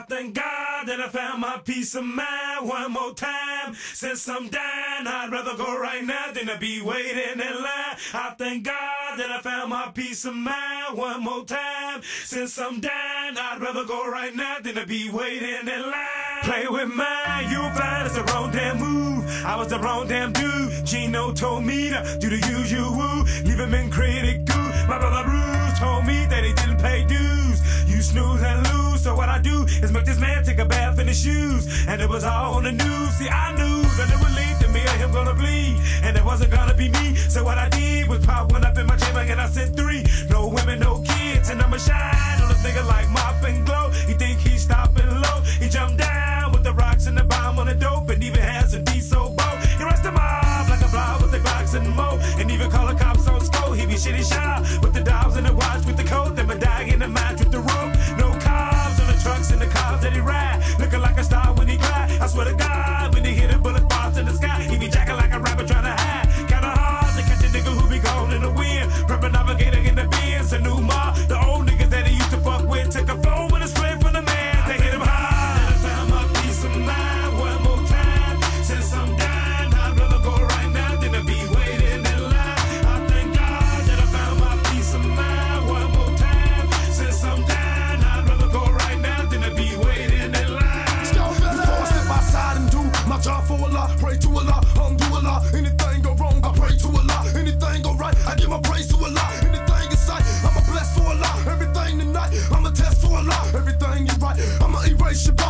I thank God that I found my peace of mind one more time. Since I'm dying, I'd rather go right now than to be waiting in line. I thank God that I found my peace of mind one more time. Since I'm dying, I'd rather go right now than to be waiting in line. Play with mine, you'll find it's the wrong damn move. I was the wrong damn dude. Gino told me to do the usual, leave him in critical. My brother Bruce told me that he didn't pay dues. You snooze and lose, so what I do is make this man take a bath in his shoes. And it was all on the news. See, I knew that it would lead to me or him gonna bleed, and it wasn't gonna be me. So what I did was pop one up in my chamber and I said 3. No women, no kids, and I'ma shine on a nigga like Mop and Glow. He think he's stopping low. He jumped down with the rocks and the bomb on the dope, and even had some diesel bow. He rushed him off like a blob with the Glocks and Mo, and even call the cops on scope. He be shitty shy with the dolls and the watch with the coat, then my dog in the match with the rope. No cops on the trucks and the cars that he ride, looking like a star when he glide. I swear to God, when he hit a bullet pops in the sky, he be jacking like a rabbit trying to hide. Kinda hard to catch a nigga who be gone in the wind, prepping navigator in the bins. A new mob, the old niggas that he used to fuck with, took a phone with a spray from the man. They hit him high. And I found my peace of mind one more time. Since I'm dying, I'd rather go right now than to be waiting in line. I thank God that I found my peace of mind one more time. Since I'm dying, I'd rather go right now than to be waiting in line. Before I step outside and do my job for Allah, pray to Allah, undo Allah. Anything go wrong, I pray to Allah. Anything go right, I give my praise to Allah. Anything in sight, I'm a blessed for Allah. Everything tonight, I'm a test for Allah. Everything you write, I'ma erase your body.